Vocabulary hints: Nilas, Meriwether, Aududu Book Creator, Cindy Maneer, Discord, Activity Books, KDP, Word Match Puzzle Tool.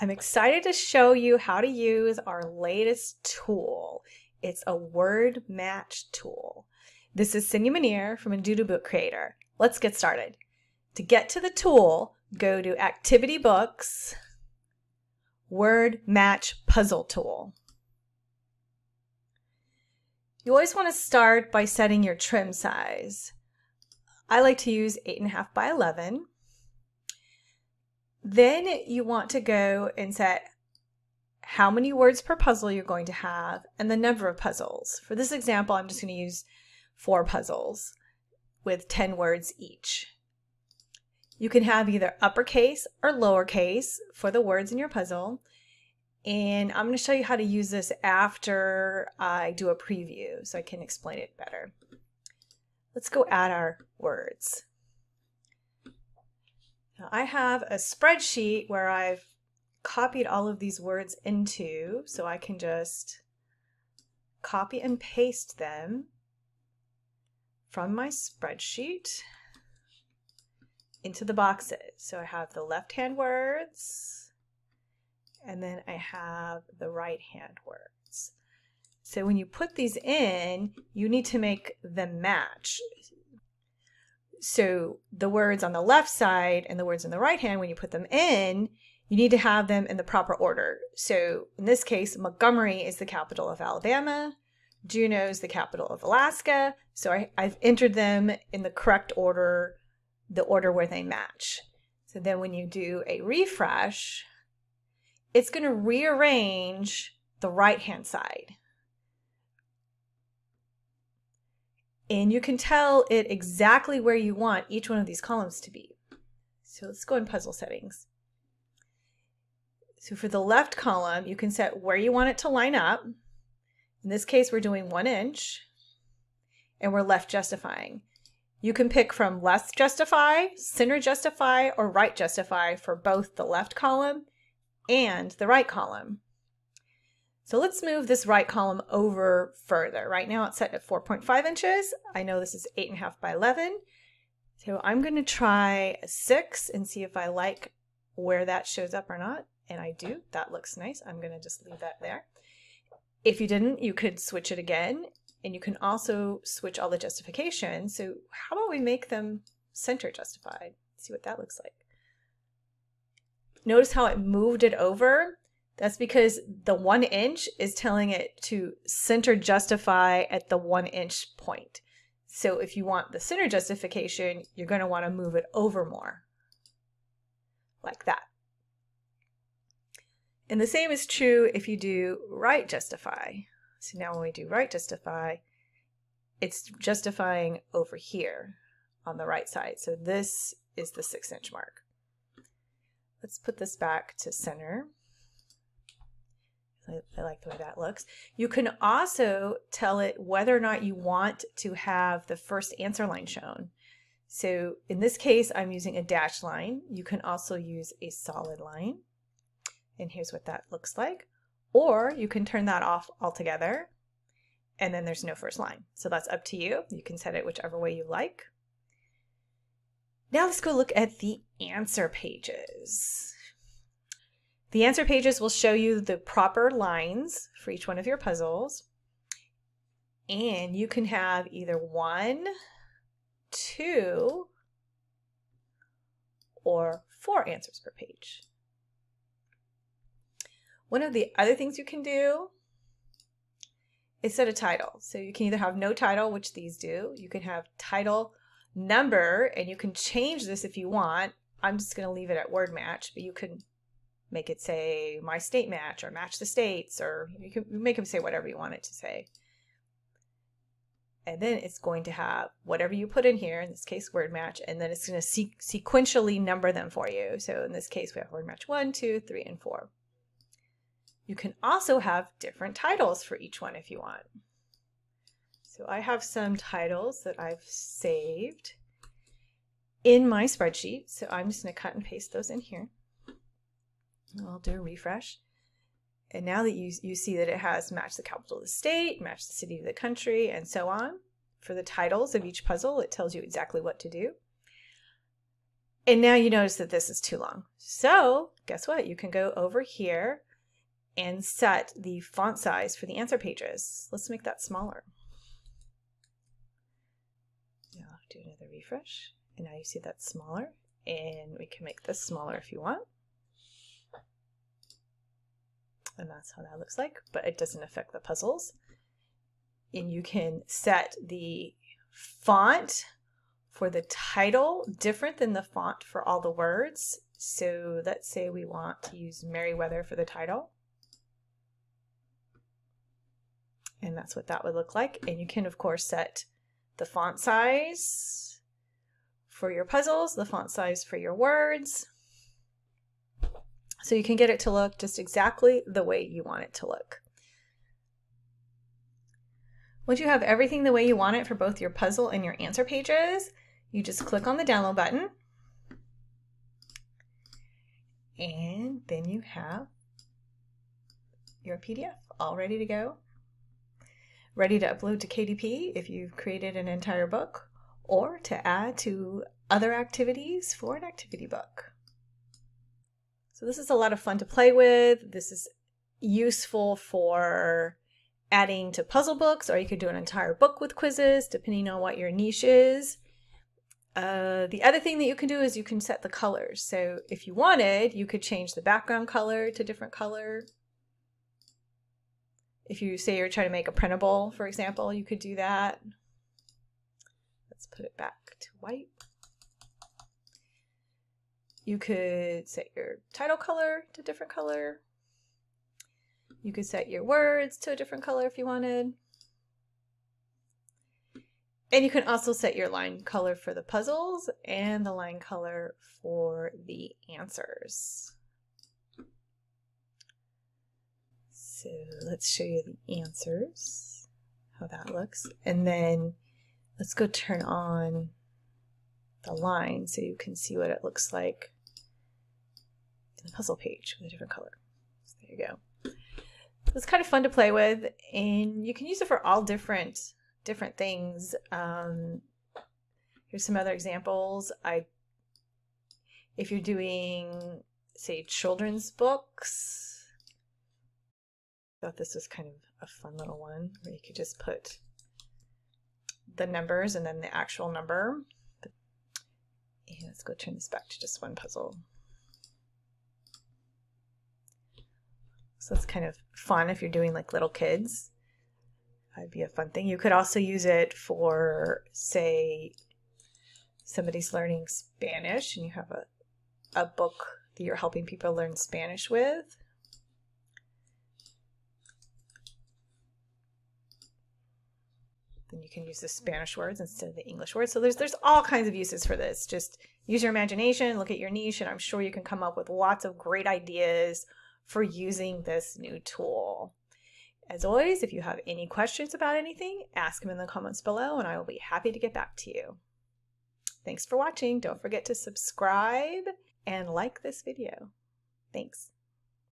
I'm excited to show you how to use our latest tool. It's a word match tool. This is Cindy Maneer from Aududu Book Creator. Let's get started. To get to the tool, go to Activity Books, Word Match Puzzle Tool. You always want to start by setting your trim size. I like to use 8.5 by 11. Then you want to go and set how many words per puzzle you're going to have and the number of puzzles. For this example, I'm just going to use 4 puzzles with 10 words each. You can have either uppercase or lowercase for the words in your puzzle. And I'm going to show you how to use this after I do a preview so I can explain it better. Let's go add our words. Now I have a spreadsheet where I've copied all of these words into, so I can just copy and paste them from my spreadsheet into the boxes. So I have the left-hand words, and then I have the right-hand words. So when you put these in, you need to make them match. So the words on the left side and the words in the right hand, when you put them in, you need to have them in the proper order. So in this case, Montgomery is the capital of Alabama. Juneau is the capital of Alaska. So I've entered them in the correct order, the order where they match. So then when you do a refresh, it's going to rearrange the right-hand side. And you can tell it exactly where you want each one of these columns to be. So let's go in Puzzle Settings. So for the left column, you can set where you want it to line up. In this case, we're doing 1 inch, and we're left justifying. You can pick from left justify, center justify, or right justify for both the left column and the right column. So let's move this right column over further. Right now it's set at 4.5 inches. I know this is 8.5 by 11. So I'm going to try a 6 and see if I like where that shows up or not. And I do. That looks nice. I'm going to just leave that there. If you didn't, you could switch it again. And you can also switch all the justifications. So how about we make them center justified? See what that looks like. Notice how it moved it over. That's because the 1 inch is telling it to center justify at the 1 inch point. So if you want the center justification, you're going to want to move it over more, like that. And the same is true if you do right justify. So now when we do right justify, it's justifying over here on the right side. So this is the 6 inch mark. Let's put this back to center. I like the way that looks. You can also tell it whether or not you want to have the first answer line shown. So in this case, I'm using a dashed line. You can also use a solid line. And here's what that looks like. Or you can turn that off altogether, and then there's no first line. So that's up to you. You can set it whichever way you like. Now let's go look at the answer pages. The answer pages will show you the proper lines for each one of your puzzles. And you can have either 1, 2, or 4 answers per page. One of the other things you can do is set a title. So you can either have no title, which these do. You can have title number, and you can change this if you want. I'm just going to leave it at word match, but you can make it say my state match or match the states, or you can make them say whatever you want it to say. And then it's going to have whatever you put in here, in this case word match, and then it's going to sequentially number them for you. So in this case we have word match 1, 2, 3, and 4. You can also have different titles for each one if you want. So I have some titles that I've saved in my spreadsheet. So I'm just going to cut and paste those in here. I'll do a refresh. And now that you see that it has match the capital of the state, match the city of the country, and so on. For the titles of each puzzle, it tells you exactly what to do. And now you notice that this is too long. So guess what? You can go over here and set the font size for the answer pages. Let's make that smaller. I'll do another refresh. And now you see that's smaller. And we can make this smaller if you want. And that's how that looks like, but it doesn't affect the puzzles. And you can set the font for the title different than the font for all the words. So let's say we want to use Meriwether for the title. And that's what that would look like. And you can, of course, set the font size for your puzzles, the font size for your words. So you can get it to look just exactly the way you want it to look. Once you have everything the way you want it for both your puzzle and your answer pages, you just click on the download button. And then you have your PDF all ready to go, ready to upload to KDP if you've created an entire book, or to add to other activities for an activity book. So this is a lot of fun to play with. This is useful for adding to puzzle books, or you could do an entire book with quizzes, depending on what your niche is. The other thing that you can do is you can set the colors. So if you wanted, you could change the background color to different color. If you say you're trying to make a printable, for example, you could do that. Let's put it back to white. You could set your title color to a different color. You could set your words to a different color if you wanted. And you can also set your line color for the puzzles and the line color for the answers. So let's show you the answers, how that looks. And then let's go turn on the line so you can see what it looks like in the puzzle page with a different color. So there you go. It's kind of fun to play with, and you can use it for all different things. Here's some other examples. If you're doing, say, children's books, I thought this was kind of a fun little one where you could just put the numbers and then the actual number. And let's go turn this back to just one puzzle. So it's kind of fun if you're doing like little kids. That'd be a fun thing. You could also use it for, say, somebody's learning Spanish and you have a book that you're helping people learn Spanish with. Then you can use the Spanish words instead of the English words. So there's all kinds of uses for this. Just use your imagination, look at your niche, and I'm sure you can come up with lots of great ideas for using this new tool. As always, if you have any questions about anything, ask them in the comments below and I will be happy to get back to you. Thanks for watching. Don't forget to subscribe and like this video. Thanks.